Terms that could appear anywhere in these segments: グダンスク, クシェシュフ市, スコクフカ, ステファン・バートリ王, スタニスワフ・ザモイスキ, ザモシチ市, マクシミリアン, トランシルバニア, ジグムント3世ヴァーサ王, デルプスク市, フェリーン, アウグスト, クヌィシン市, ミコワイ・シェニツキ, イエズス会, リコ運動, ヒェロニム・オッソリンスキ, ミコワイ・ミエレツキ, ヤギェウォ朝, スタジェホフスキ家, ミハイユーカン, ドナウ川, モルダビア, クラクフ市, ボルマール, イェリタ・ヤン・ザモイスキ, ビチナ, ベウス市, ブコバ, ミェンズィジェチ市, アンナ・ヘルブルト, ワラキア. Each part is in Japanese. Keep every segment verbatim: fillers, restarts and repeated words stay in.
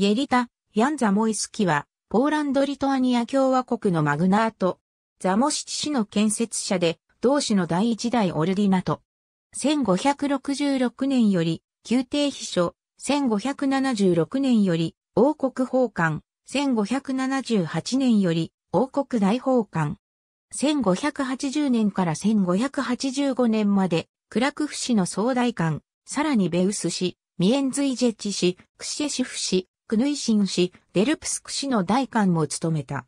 イェリタ・ヤン・ザモイスキは、ポーランド・リトアニア共和国のマグナート、ザモシチ氏の建設者で、同氏の第一代オルディナト。せんごひゃくろくじゅうろくねんより、宮廷秘書、せんごひゃくななじゅうろくねんより、王国奉還、せんごひゃくななじゅうはちねんより、王国大奉還。せんごひゃくはちじゅうねんからせんごひゃくはちじゅうごねんまで、クラクフ市の総代官、さらにベウス市、ミエンズイジェチ市、クシェシフ市、クヌイシン市、デルプスク市の代官も務めた。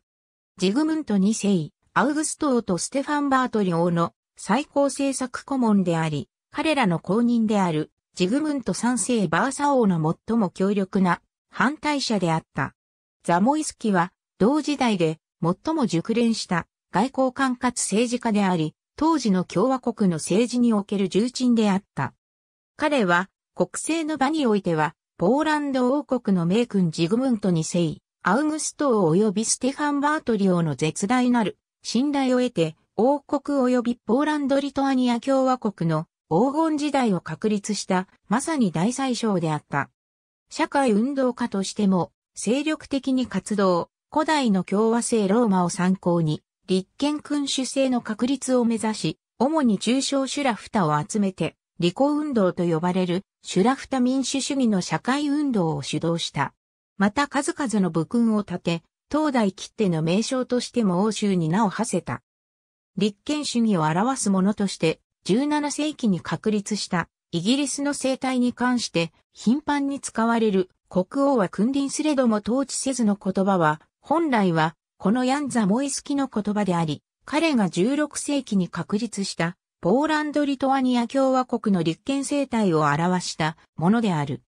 ジグムントにせい、アウグスト王とステファン・バートリ王の最高政策顧問であり、彼らの後任であるジグムントさんせいバーサ王の最も強力な反対者であった。ザモイスキは同時代で最も熟練した外交官かつ政治家であり、当時の共和国の政治における重鎮であった。彼は国政の場においては、ポーランド王国の名君ジグムントにせい、アウグスト王及びステファン・バートリ王の絶大なる信頼を得て、王国及びポーランド・リトアニア共和国の黄金時代を確立した、まさに大宰相であった。社会運動家としても、精力的に活動、古代の共和制ローマを参考に、立憲君主制の確立を目指し、主に中小シュラフタを集めて、リコ運動と呼ばれるシュラフタ民主主義の社会運動を主導した。また数々の武勲を立て、当代きっての名将としても欧州に名を馳せた。立憲主義を表すものとして、じゅうななせいきに確立したイギリスの政体に関して頻繁に使われる国王は君臨すれども統治せずの言葉は、本来は、このヤン・ザモイスキの言葉であり、彼がじゅうろくせいきに確立した、ポーランド・リトアニア共和国の立憲政体を表したものである。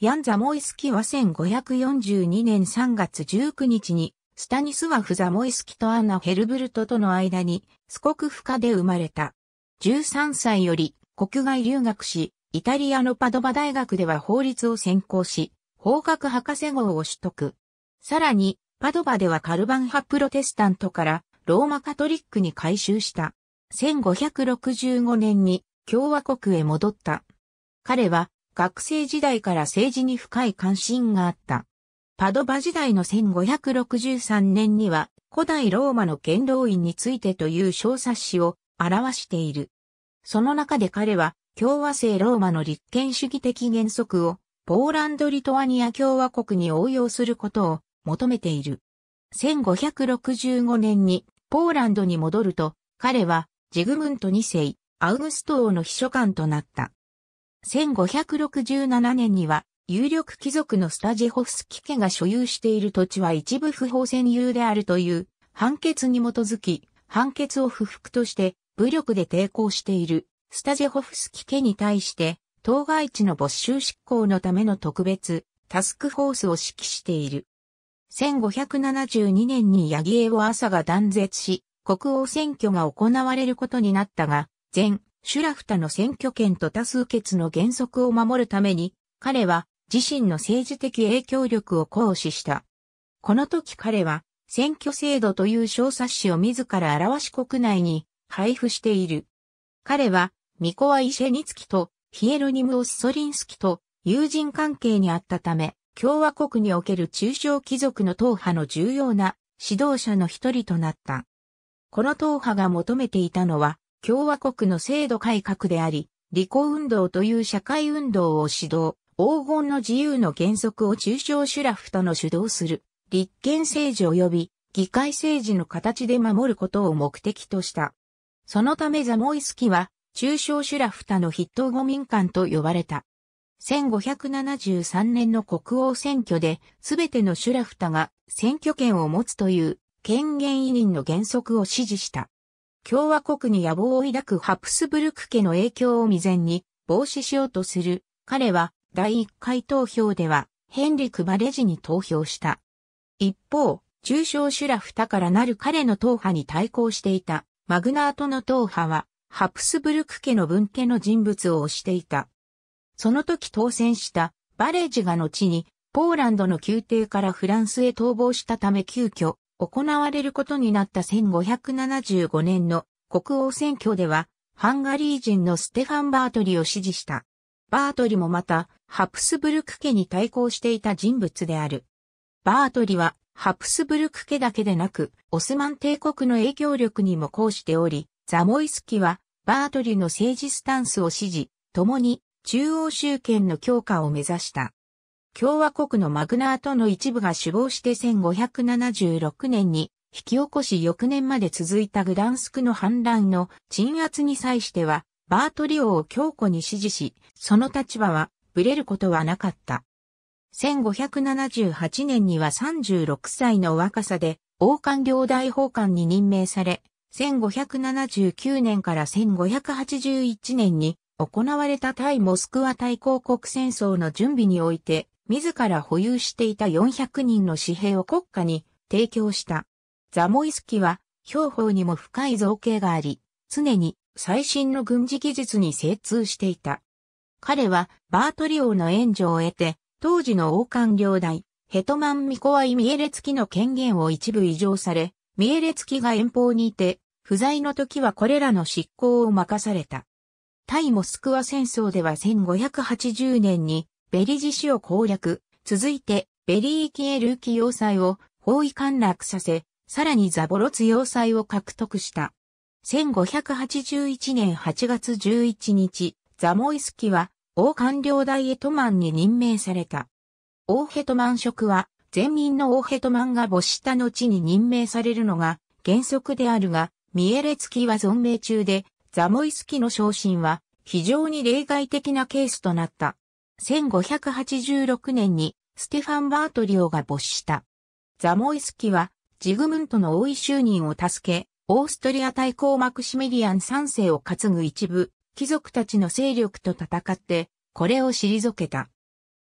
ヤン・ザモイスキはせんごひゃくよんじゅうにねんさんがつじゅうくにちに、スタニスワフ・ザモイスキとアンナ・ヘルブルトとの間に、スコクフカで生まれた。じゅうさんさいより、国外留学し、イタリアのパドバ大学では法律を専攻し、法学博士号を取得。さらに、パドバではカルバン派プロテスタントからローマカトリックに改宗した。せんごひゃくろくじゅうごねんに共和国へ戻った。彼は学生時代から政治に深い関心があった。パドバ時代のせんごひゃくろくじゅうさんねんには古代ローマの元老院についてという小冊子を表している。その中で彼は共和制ローマの立憲主義的原則をポーランド・リトアニア共和国に応用することを求めている。せんごひゃくろくじゅうごねんにポーランドに戻ると、彼はジグムントにせい、アウグスト王の秘書官となった。せんごひゃくろくじゅうななねんには、有力貴族のスタジホフスキ家が所有している土地は一部不法占有であるという判決に基づき、判決を不服として武力で抵抗しているスタジホフスキ家に対して、当該地の没収執行のための特別タスクフォースを指揮している。せんごひゃくななじゅうにねんにヤギエを朝が断絶し、国王選挙が行われることになったが、全シュラフタの選挙権と多数決の原則を守るために、彼は自身の政治的影響力を行使した。この時彼は、選挙制度という小冊子を自ら表し国内に配布している。彼は、ミコワイ・シェニツキとヒエロニム・オッソリンスキと友人関係にあったため、共和国における中小貴族の党派の重要な指導者の一人となった。この党派が求めていたのは共和国の制度改革であり、リコ運動という社会運動を指導、黄金の自由の原則を中小シュラフタの主導する、立憲政治及び議会政治の形で守ることを目的とした。そのためザモイスキは中小シュラフタの筆頭五民官と呼ばれた。せんごひゃくななじゅうさんねんの国王選挙で、すべてのシュラフタが選挙権を持つという権限委任の原則を支持した。共和国に野望を抱くハプスブルク家の影響を未然に防止しようとする。彼はだいいっかい投票ではヘンリク・バレジに投票した。一方、中小シュラフタからなる彼の党派に対抗していたマグナートの党派はハプスブルク家の分家の人物を推していた。その時当選したバレジが後にポーランドの宮廷からフランスへ逃亡したため急遽行われることになったせんごひゃくななじゅうごねんの国王選挙ではハンガリー人のステファン・バートリを支持した。バートリもまた、ハプスブルク家に対抗していた人物である。バートリは、ハプスブルク家だけでなく、オスマン帝国の影響力にも呼応しており、ザモイスキは、バートリの政治スタンスを支持、共に、中央集権の強化を目指した。共和国のマグナートの一部が首謀してせんごひゃくななじゅうろくねんに引き起こし翌年まで続いたグダンスクの反乱の鎮圧に際してはバートリ王を強固に支持し、その立場はぶれることはなかった。せんごひゃくななじゅうはちねんにはさんじゅうろくさいの若さで王冠領大法官に任命され、せんごひゃくななじゅうきゅうねんからせんごひゃくはちじゅういちねんに行われた対モスクワ大公国戦争の準備において、自ら保有していたよんひゃくにんの私兵を国家に提供した。ザモイスキは、兵法にも深い造詣があり、常に最新の軍事技術に精通していた。彼は、バートリ王の援助を得て、当時の王冠領大、ヘトマン・ミコワイ・ミエレツキの権限を一部委譲され、ミエレツキが遠方にいて、不在の時はこれらの執行を任された。対モスクワ戦争ではせんごひゃくはちじゅうねんにベリジ市を攻略、続いてベリーキエルーキ要塞を包囲陥落させ、さらにザボロツ要塞を獲得した。せんごひゃくはちじゅういちねんはちがつじゅういちにち、ザモイスキは王冠領大ヘトマンに任命された。王ヘトマン職は前任の王ヘトマンが没した後に任命されるのが原則であるが、ミエレツキは存命中で、ザモイスキの昇進は非常に例外的なケースとなった。せんごひゃくはちじゅうろくねんにステファン・バートリ王が没した。ザモイスキはジグムントの王位就任を助け、オーストリア対抗マクシミリアンさんせいを担ぐ一部、貴族たちの勢力と戦って、これを退けた。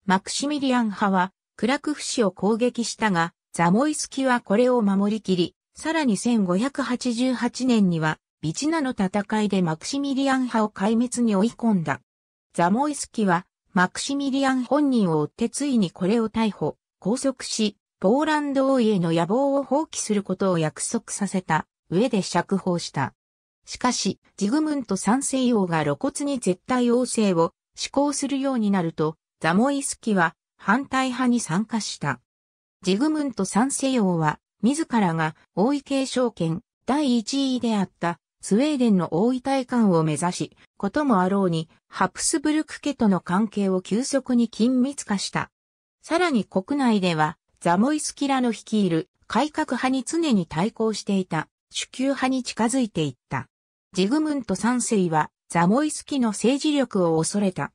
マクシミリアン派はクラクフ市を攻撃したが、ザモイスキはこれを守りきり、さらにせんごひゃくはちじゅうはちねんには、ビチナの戦いでマクシミリアン派を壊滅に追い込んだ。ザモイスキはマクシミリアン本人を追ってついにこれを逮捕、拘束し、ポーランド王位の野望を放棄することを約束させた上で釈放した。しかし、ジグムントさんせい王が露骨に絶対王政を施行するようになると、ザモイスキは反対派に参加した。ジグムントさんせい王は自らが王位継承権だいいちいであった。スウェーデンの王位戴冠を目指し、こともあろうに、ハプスブルク家との関係を急速に緊密化した。さらに国内では、ザモイスキらの率いる改革派に常に対抗していた、主級派に近づいていった。ジグムントさんせいは、ザモイスキの政治力を恐れた。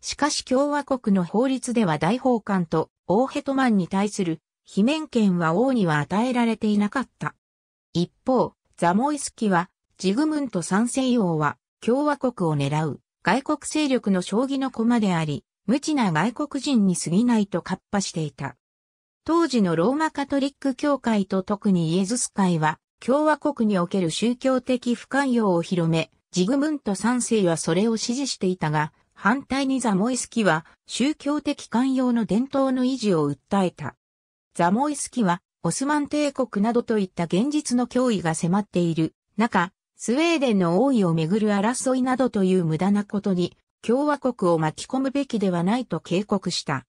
しかし共和国の法律では大法官と王ヘトマンに対する、罷免権は王には与えられていなかった。一方、ザモイスキは、ジグムントさんせい王は共和国を狙う外国勢力の将棋の駒であり、無知な外国人に過ぎないと喝破していた。当時のローマカトリック教会と特にイエズス会は共和国における宗教的不寛容を広め、ジグムントさんせいはそれを支持していたが、反対にザモイスキは宗教的寛容の伝統の維持を訴えた。ザモイスキはオスマン帝国などといった現実の脅威が迫っている中、スウェーデンの王位をめぐる争いなどという無駄なことに共和国を巻き込むべきではないと警告した。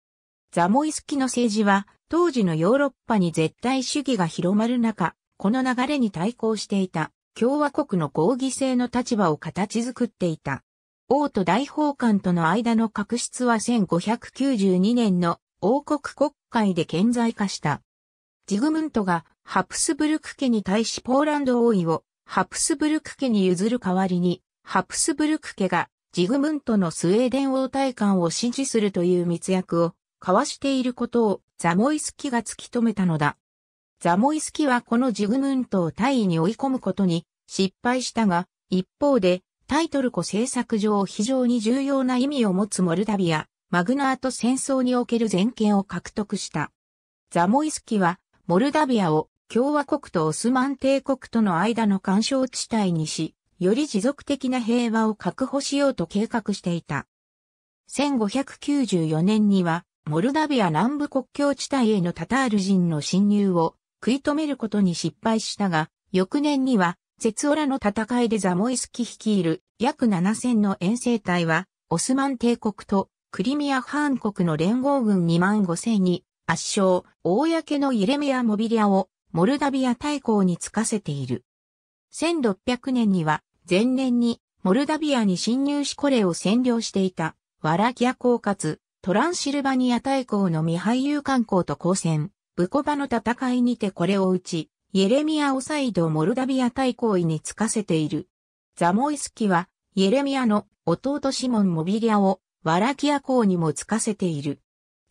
ザモイスキの政治は当時のヨーロッパに絶対主義が広まる中、この流れに対抗していた共和国の合議制の立場を形作っていた。王と大法官との間の確執はせんごひゃくきゅうじゅうにねんの王国国会で顕在化した。ジグムントがハプスブルク家に対しポーランド王位をハプスブルク家に譲る代わりに、ハプスブルク家がジグムントのスウェーデン王戴冠を支持するという密約を交わしていることをザモイスキが突き止めたのだ。ザモイスキはこのジグムントを大位に追い込むことに失敗したが、一方でタイトルコ政策上非常に重要な意味を持つモルダビア、マグナート戦争における全権を獲得した。ザモイスキはモルダビアを共和国とオスマン帝国との間の干渉地帯にし、より持続的な平和を確保しようと計画していた。せんごひゃくきゅうじゅうよねんには、モルダビア南部国境地帯へのタタール人の侵入を食い止めることに失敗したが、翌年には、ツェツォラの戦いでザモイスキ率いる約ななせんの遠征隊は、オスマン帝国とクリミア半国の連合軍にまんごせんに圧勝、公のイレメア・モビリアをモルダビア大公につかせている。せんろっぴゃくねんには前年にモルダビアに侵入しこれを占領していたワラキア公かつトランシルバニア大公のミハイユーカン公と交戦、ブコバの戦いにてこれを打ち、イエレミアを再度モルダビア大公位につかせている。ザモイスキはイエレミアの弟シモン・モビリアをワラキア公にもつかせている。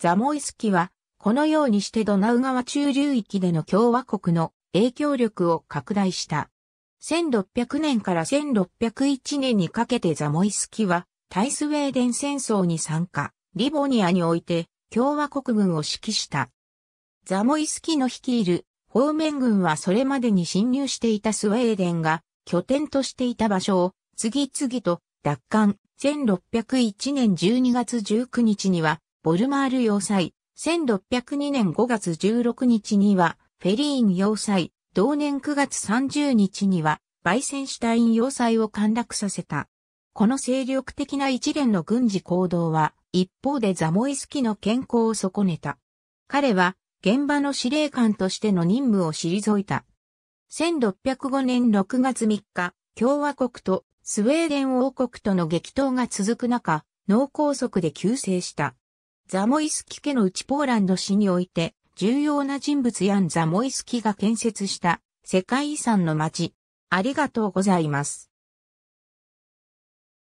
ザモイスキはこのようにしてドナウ川中流域での共和国の影響力を拡大した。せんろっぴゃくねんからせんろっぴゃくいちねんにかけてザモイスキは対スウェーデン戦争に参加、リボニアにおいて共和国軍を指揮した。ザモイスキの率いる方面軍はそれまでに侵入していたスウェーデンが拠点としていた場所を次々と奪還。せんろっぴゃくいちねんじゅうにがつじゅうくにちにはボルマール要塞、せんろっぴゃくにねんごがつじゅうろくにちにはフェリーン要塞、同年くがつさんじゅうにちにはバイセンシュタイン要塞を陥落させた。この精力的な一連の軍事行動は一方でザモイスキの健康を損ねた。彼は現場の司令官としての任務を退いた。せんろっぴゃくごねんろくがつみっか、共和国とスウェーデン王国との激闘が続く中、脳梗塞で急逝した。ザモイスキ家のうちポーランド史において、重要な人物ヤン・ザモイスキが建設した世界遺産の街。ありがとうございます。